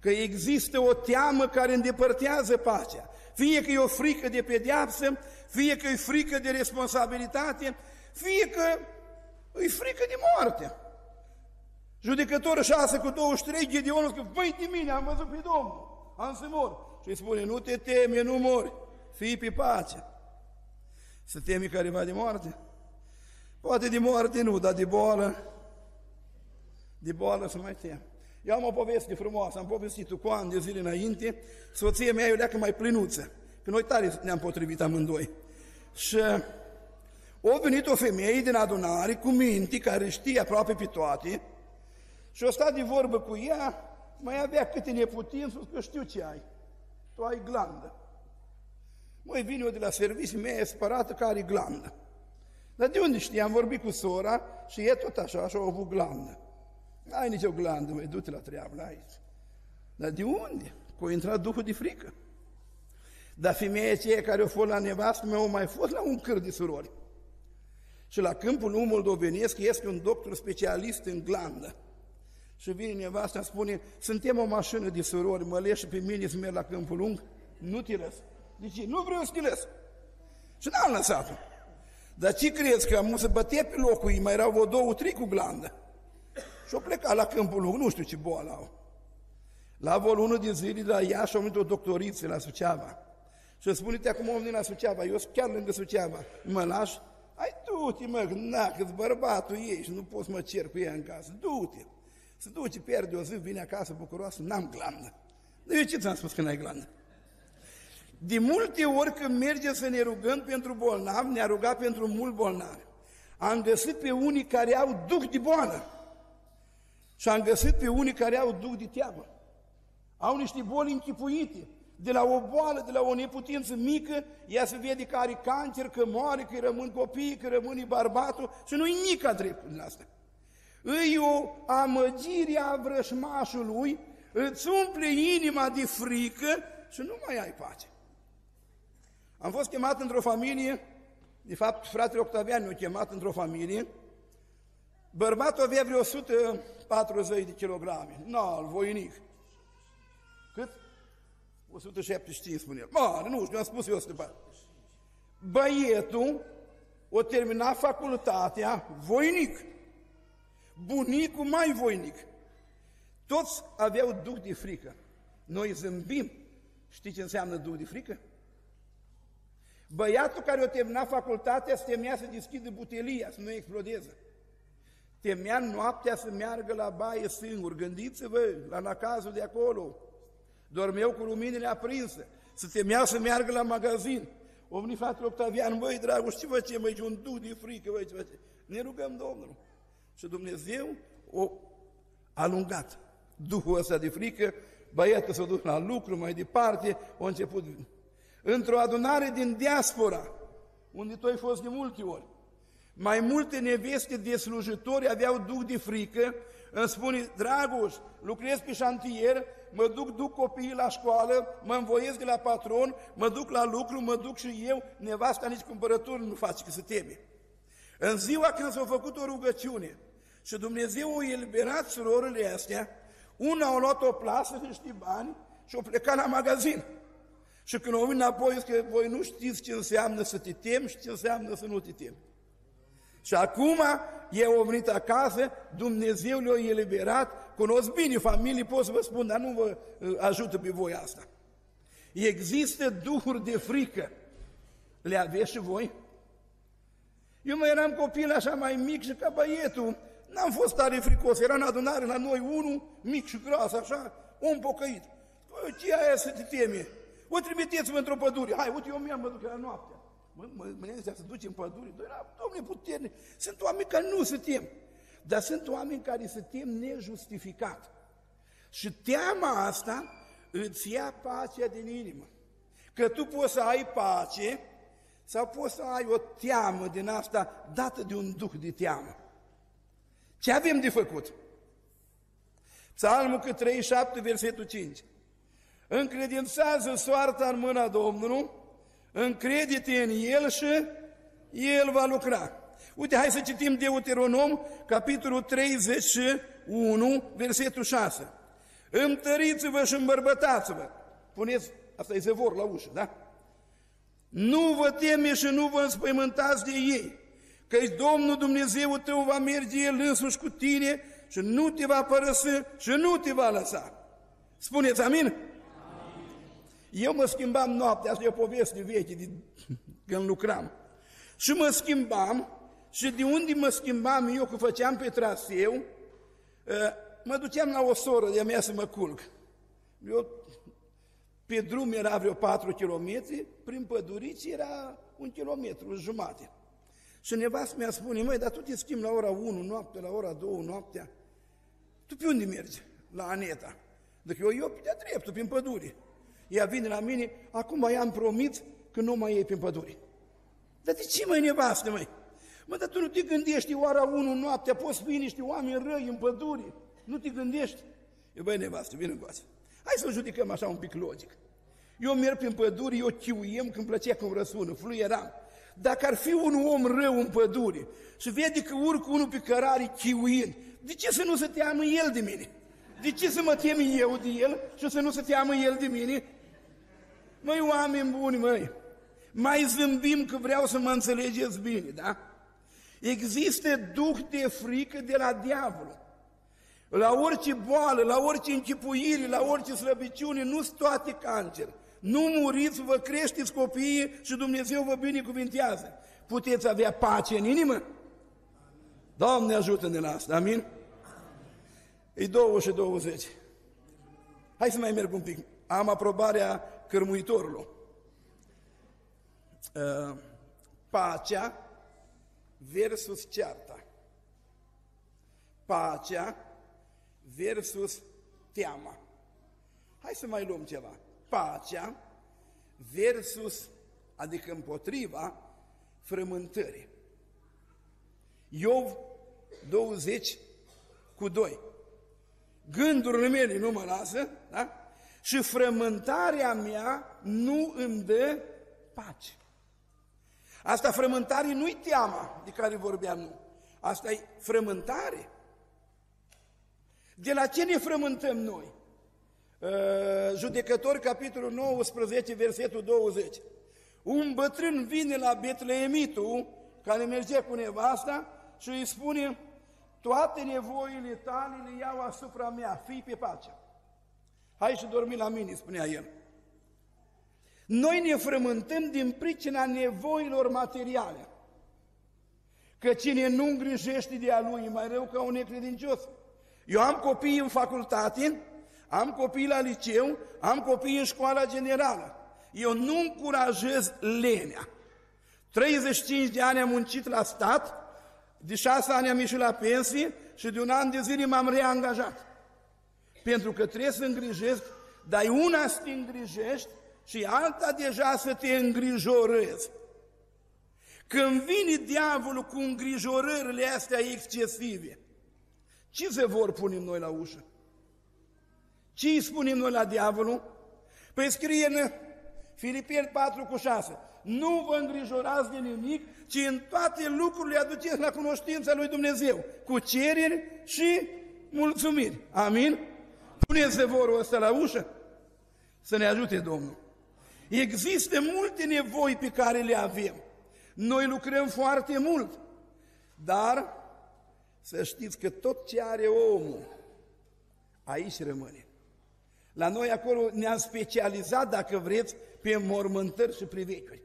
că există o teamă care îndepărtează pacea. Fie că e o frică de pedeapsă, fie că e frică de responsabilitate, fie că e frică de moarte. Judecător șase cu douăzeci și trei, Gedeonul zice, băi de mine, am văzut pe Domnul, am să mor. Și îi spune, nu te teme, nu mori, fii pe pace. Să temi careva de moarte? Poate de moarte nu, dar de boală, de boală să mai temi. Eu am o poveste frumoasă, am povestit-o cu ani de zile înainte, soția mea e o leacă mai plinuță, că noi tare ne-am potrivit amândoi. Și a venit o femeie din adunare cu minte, care știe aproape pe toate, și a stat de vorbă cu ea, mai avea câte neputin, spus că știu ce ai, tu ai glandă. Măi, vin eu de la serviciu, mea e spărată că are glandă. Dar de unde știi? Am vorbit cu sora și e tot așa, așa a avut glandă. N-ai nicio glandă, măi, du-te la treabă, n-ai. Dar de unde? Că a intrat duhul de frică. Dar femeia aceea care a fost la nevastă mea, a mai fost la un câr de surori. Și la câmpul umul dovenesc este un doctor specialist în glandă. Și vine nevasta, spune, suntem o mașină de surori, mă leși pe mine să merg la câmpul lung? Nu te lăs. De ce? Nu vreau să te lăs. Și n-am lăsat-o. Dar ce crezi că am să bătea pe locul ei, mai erau vreo două, trei cu glandă. Și-o pleca la câmpul lung, nu știu ce boală au. La vreo lună din zile de la Iași a venit o doctoriță la Suceava. Și-o spune-te acum om din la Suceava, eu sunt chiar lângă Suceava, mă lași? Ai du-te mă, na, că-ți bărbatul ești, nu poți mă cer cu ea în casă, du-te. Se duce, pierde o zi, vine acasă bucuroasă, n-am glandă. Dar eu ce ți-am spus că n-ai glandă? De multe ori când mergem să ne rugăm pentru bolnavi, ne-a rugat pentru mult bolnavi. Am găsit pe unii care au duh de boală. Și am găsit pe unii care au duh de teamă. Au niște boli închipuite. De la o boală, de la o neputință mică, ea se vede că are cancer, că moare, că îi rămân copiii, că rămâne bărbatul și nu-i nici drept din asta. Îi o amăgire a vrășmașului, îți umple inima de frică și nu mai ai pace. Am fost chemat într-o familie, de fapt fratele Octavian ne-a chemat într-o familie. Bărbatul avea vreo o sută patruzeci de kilograme, n-al voinic. Cât? o sută șaptezeci și cinci spune el. Mare, nu știu, am spus eu o sută patruzeci. Băietul o termina facultatea voinic. Bunicul mai voinic. Toți aveau duc de frică. Noi zâmbim. Știi ce înseamnă duc de frică? Băiatul care o termina facultatea se temea să deschidă butelia, să nu explodeze. Temea noaptea să meargă la baie singur. Gândiți-vă la nacazul de acolo. Dormeau cu luminile aprinse. Se temea să meargă la magazin. O venit fratele Octavian, băi, Dragoș, ce facem, băi, un duc de frică, băi, ce facem? Ne rugăm Domnul. Și Dumnezeu o alungat. Duhul ăsta de frică, băiatul s-a dus la lucru, mai departe, a început... Într-o adunare din diaspora, unde tu ai fost de multe ori, mai multe neveste de slujitori aveau duc de frică, îmi spune, Dragoș, lucrez pe șantier, mă duc, duc copiii la școală, mă învoiesc de la patron, mă duc la lucru, mă duc și eu, nevasta nici cumpărături nu face, că se teme. În ziua când s-a făcut o rugăciune și Dumnezeu a eliberat surorile astea, una a luat o plasă de niște bani și a plecat la magazin. Și când o vin înapoi, zic că voi nu știți ce înseamnă să te temi și ce înseamnă să nu te temi. Și acum, ei au venit acasă, Dumnezeu le-a eliberat, cunosc bine familii, pot să vă spun, dar nu vă ajută pe voi asta. Există duhuri de frică. Le aveți și voi? Eu mai eram copil așa mai mic și ca băietul, n-am fost tare fricos, era în adunare la noi unul, mic și gras, așa, om pocăit. Păi, ce aia să te temi? O trimiteți-mă într-o pădure. Hai, uite, eu mi-am mă duc la noaptea. Mă, mă, mă să ducem în pădure. Dom'le, puternic. Sunt oameni care nu se tem. Dar sunt oameni care se tem nejustificat. Și teama asta îți ia pacea din inimă. Că tu poți să ai pace sau poți să ai o teamă din asta dată de un duh de teamă. Ce avem de făcut? Psalmul treizeci și șapte, versetul cinci. Încredințează soarta în mâna Domnului, încrede-te în El și El va lucra. Uite, hai să citim Deuteronom, capitolul treizeci și unu, versetul șase. Întăriți-vă și îmbărbătați-vă. Puneți, asta e zevor la ușă, da? Nu vă teme și nu vă înspăimântați de ei, căci Domnul Dumnezeu tău va merge El însuși cu tine și nu te va părăsi și nu te va lăsa. Spuneți amin? Eu mă schimbam noaptea, asta e o poveste veche, de, când lucram. Și mă schimbam, și de unde mă schimbam eu, că făceam pe traseu, mă duceam la o soră de-a mea să mă culc. Eu, pe drum era vreo patru kilometri, prin pădurici era un kilometru jumate. Și nevastă mi-a spune, măi, dar tu te schimbi la ora unu noaptea, la ora două noaptea, tu pe unde mergi? La Aneta. Deci eu, eu de-a dreptul, prin pădure. Ea vine la mine, acum i-am promis că nu mai e prin pădure. Dar de ce, măi, nevastă, măi? Mă, dar tu nu te gândești, ora unu noaptea, poți fi niște oameni răi în pădure? Nu te gândești? E, băi, nevastă, vine încoace. Hai să o judecăm așa un pic logic. Eu merg prin pădure, eu chiuiem când plăcea cum răsună, fluieram. Dacă ar fi un om rău în pădure și vede că urcă unul pe cărare chiuind, de ce să nu se teamă el de mine? De ce să mă tem eu de el și să nu se teamă el de mine? Măi, oameni buni, măi, mai zâmbim că vreau să mă înțelegeți bine, da? Există duh de frică de la diavol. La orice boală, la orice închipuire, la orice slăbiciune, nu-s toate cancer. Nu muriți, vă creșteți copiii și Dumnezeu vă binecuvintează. Puteți avea pace în inimă? Doamne, ajută-ne la asta, amin? E două și douăzeci. Hai să mai merg un pic. Am aprobarea cărmuitorului. Pacea versus cearta. Pacea versus teama. Hai să mai luăm ceva. Pacea versus, adică împotriva, frământării. Iov douăzeci cu doi. Gândurile mele nu mă lasă, da? Și frământarea mea nu îmi dă pace. Asta frământare nu-i teama de care vorbeam nu. Asta e frământare. De la ce ne frământăm noi? Judecători, capitolul nouăsprezece, versetul douăzeci. Un bătrân vine la Betleemitul, care mergea cu nevasta, și îi spune: toate nevoile tale le iau asupra mea, fii pe pace. Hai și dormi la mine, spunea el. Noi ne frământăm din pricina nevoilor materiale, că cine nu îngrijește de a lui e mai rău ca un necredincios. Eu am copii în facultate, am copii la liceu, am copii în școala generală. Eu nu încurajez lenea. treizeci și cinci de ani am muncit la stat, de șase ani am ieșit la pensie și de un an de zile m-am reangajat. Pentru că trebuie să îngrijești, dar una să te îngrijești și alta deja să te îngrijorezi. Când vine diavolul cu îngrijorările astea excesive, ce zăvor punem noi la ușă? Ce îi spunem noi la diavolul? Păi scrie în Filipeni patru cu șase, nu vă îngrijorați de nimic, ci în toate lucrurile aduceți la cunoștința lui Dumnezeu, cu cereri și mulțumiri. Amin? Puneți zăvorul ăsta la ușă? Să ne ajute Domnul. Există multe nevoi pe care le avem. Noi lucrăm foarte mult, dar să știți că tot ce are omul, aici rămâne. La noi acolo ne-am specializat, dacă vreți, pe mormântări și priveciuri.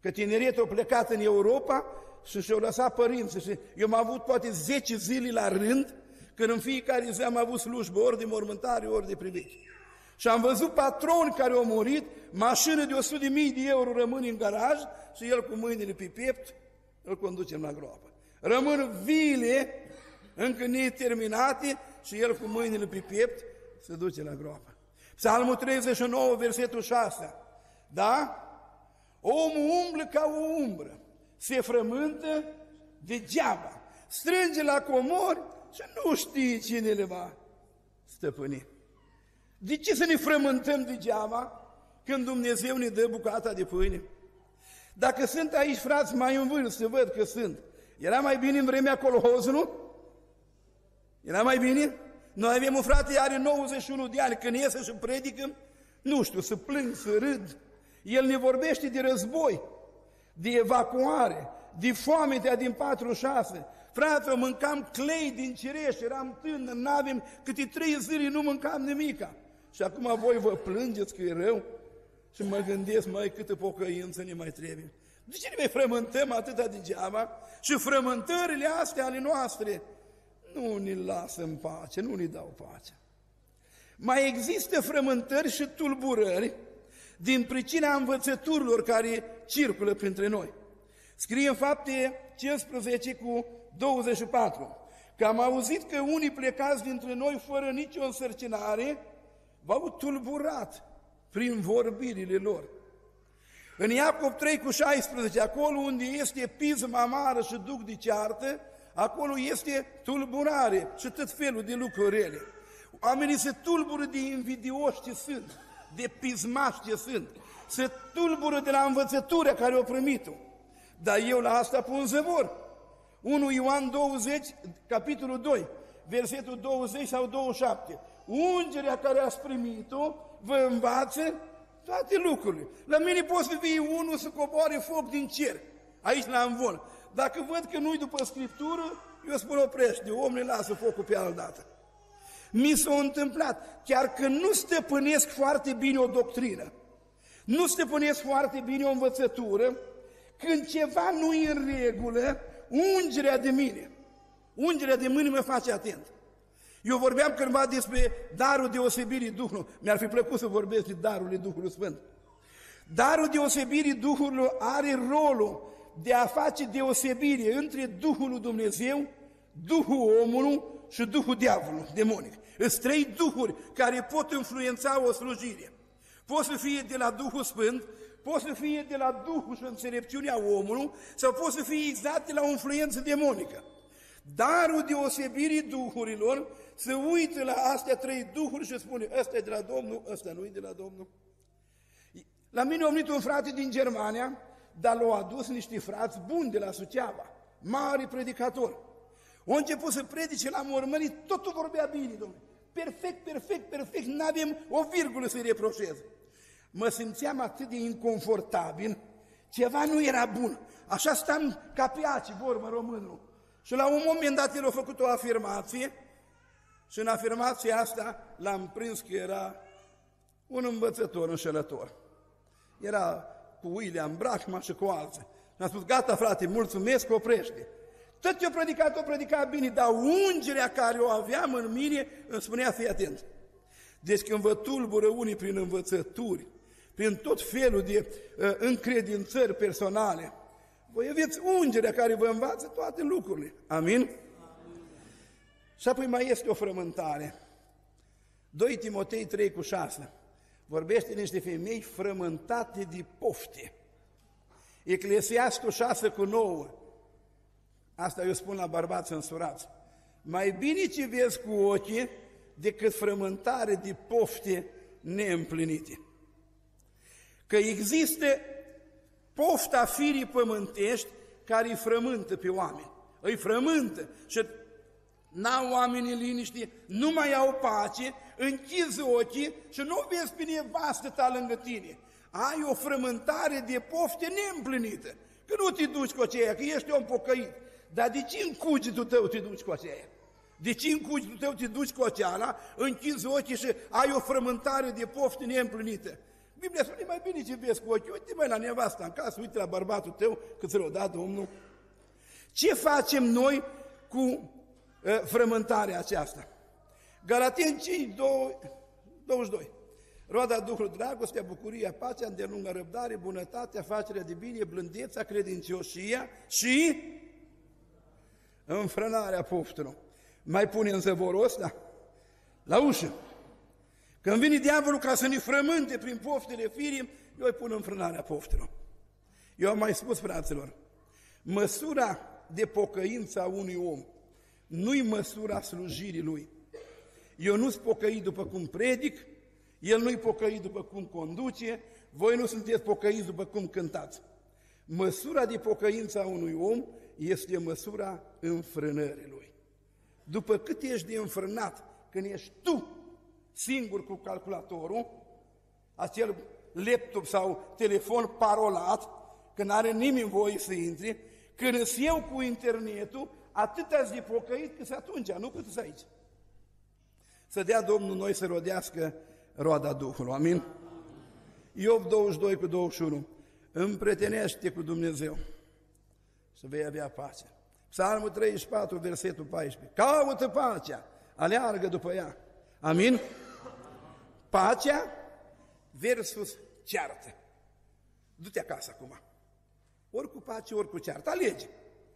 Că tineretul a plecat în Europa și și-au lăsat părinții. Și eu am avut poate zece zile la rând, când în fiecare zi am avut slujbă, ori de mormântare, ori de priveciuri. Și am văzut patroni care au murit, mașină de o sută de mii de euro rămâne în garaj și el cu mâinile pe piept îl conducem la groapă. Rămân vile încă neterminate și el cu mâinile pe piept se duce la groapă. Psalmul treizeci și nouă, versetul șase. Da? Omul umblă ca o umbră, se frământă degeaba, strânge la comori și nu știe cine le va stăpâni. De ce să ne frământăm degeaba când Dumnezeu ne dă bucata de pâine? Dacă sunt aici frați mai în vârstă, văd că sunt. Era mai bine în vremea colhozului? Era mai bine? Noi avem un frate, are nouăzeci și unu de ani, când iese și predică, nu știu, să plâng, să râd. El ne vorbește de război, de evacuare, de foametea din patruzeci și șase. Frate, eu mâncam clei din cireș, eram tânăr, n-avem câte trei zile, nu mâncam nimica. Și acum voi vă plângeți că e rău și mă gândesc, mai câtă pocăință ne mai trebuie. De ce ne mai frământăm atâta degeaba? Și frământările astea ale noastre nu ne lasă în pace, nu ne dau pace. Mai există frământări și tulburări din pricina învățăturilor care circulă printre noi. Scrie în Fapte cincisprezece cu douăzeci și patru că am auzit că unii plecați dintre noi fără nicio însărcinare v-au tulburat prin vorbirile lor. În Iacov trei cu șaisprezece, acolo unde este pismă amară și duc de ceartă, acolo este tulburare și tot felul de lucruri rele. Oamenii se tulbură de invidioși ce sunt, de pismași ce sunt, se tulbură de la învățătura care o primit-o. Dar eu la asta pun zăvor. unu Ioan douăzeci, capitolul doi, versetul douăzeci sau douăzeci și șapte. Ungerea care ați primit-o vă învață toate lucrurile. La mine poți să vii unul să coboare foc din cer, aici la Amvon. Dacă văd că nu-i după Scriptură, eu spun oprește, om ne lasă focul pe altă dată. Mi s-a întâmplat, chiar că nu stăpânesc foarte bine o doctrină, nu stăpânesc foarte bine o învățătură, când ceva nu e în regulă, ungerea de mine, ungerea de mâine mă face atent. Eu vorbeam cândva despre darul deosebirii Duhului. Mi-ar fi plăcut să vorbesc de darul Duhului Sfânt. Darul deosebirii Duhului are rolul de a face deosebire între Duhul lui Dumnezeu, Duhul omului și Duhul diavolului, demonic. Sunt trei duhuri care pot influența o slujire. Pot să fie de la Duhul Sfânt, pot să fie de la Duhul și înțelepciunea omului, sau pot să fie exact de la o influență demonică. Darul deosebirii duhurilor se uită la astea trei duhuri și spune: ăsta e de la Domnul, ăsta nu e de la Domnul. La mine a venit un frate din Germania, dar l-au adus niște frați buni de la Suceava, mari predicatori. Au început să predice la mormării, totul vorbea bine, Domnule, Perfect, perfect, perfect, n-avem o virgulă să-i reproșez. Mă simțeam atât de inconfortabil, ceva nu era bun. Așa stam ca pe aci, vorbă românul. Și la un moment dat el a făcut o afirmație și în afirmația asta l-am prins că era un învățător înșelător. Era cu William Brachman și cu alții. Și am spus, gata frate, mulțumesc, oprește. Tot ce-o predicat, o predica bine, dar ungerea care o aveam în mine îmi spunea, fii atent. Deci când vă tulbură unii prin învățături, prin tot felul de uh, încredințări personale, voi aveți ungerea care vă învață toate lucrurile. Amin? Amin. Și apoi mai este o frământare. doi Timotei trei cu șase. Vorbește niște femei frământate de pofte. Eclesiastul șase cu nouă. Asta eu spun la bărbați însurați. Mai bine ce vezi cu ochii decât frământare de pofte neîmplinite. Că există pofta firii pământești care îi frământă pe oameni. Îi frământă și n-au oamenii liniște, nu mai au pace, închizi ochii și nu vezi pe nevastă ta lângă tine. Ai o frământare de pofte neîmplinită. Că nu te duci cu aceea, că ești om pocăit. Dar de ce în cugetul tău te duci cu aceea? De ce în cugetul tău te duci cu aceala, închizi ochii și ai o frământare de pofte neîmplinită? Biblia spune mai bine ce vezi cu ochii, uite mai la nevasta în casă, uite la bărbatul tău, că ți l-a dat Domnul. Ce facem noi cu uh, frământarea aceasta? Galateni cinci, douăzeci și doi. Roada Duhului, dragostea, bucuria, pacea, îndelunga răbdare, bunătatea, facerea de bine, blândețea, credincioșia și înfrânarea poftelor. Mai pune în zăvorul ăsta la ușă. Când vine diavolul ca să ne frământe prin poftele firii, eu îi pun înfrânarea poftelor. Eu am mai spus, fraților, măsura de pocăință a unui om nu-i măsura slujirii lui. Eu nu-s pocăit după cum predic, el nu-i pocăit după cum conduce, voi nu sunteți pocăiți după cum cântați. Măsura de pocăință a unui om este măsura înfrânării lui. După cât ești de înfrânat când ești tu singur cu calculatorul, acel laptop sau telefon parolat, când nu are nimeni voie să intre, când îs eu cu internetul, atâta zi pocăit cât atunci, nu cât aici. Să dea Domnul noi să rodească roada Duhului, amin? Iov douăzeci și doi cu douăzeci și unu. Împretenește-te cu Dumnezeu și vei avea pace. Psalmul treizeci și patru, versetul paisprezece. Caută pacea, aleargă după ea. Amin? Pacea versus ceartă. Du-te acasă acum. Ori cu pace, ori cu ceartă. Alege.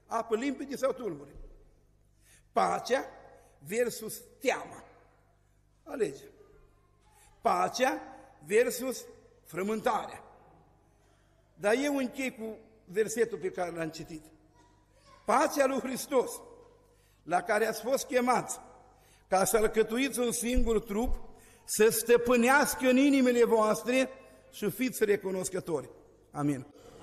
Apă limpede sau tulburi. Pacea versus teama. Alege. Pacea versus frământarea. Dar eu închei cu versetul pe care l-am citit. Pacea lui Hristos, la care ați fost chemați, ca să alcătuiți un singur trup, să stăpânească în inimile voastre și fiți recunoscători. Amin.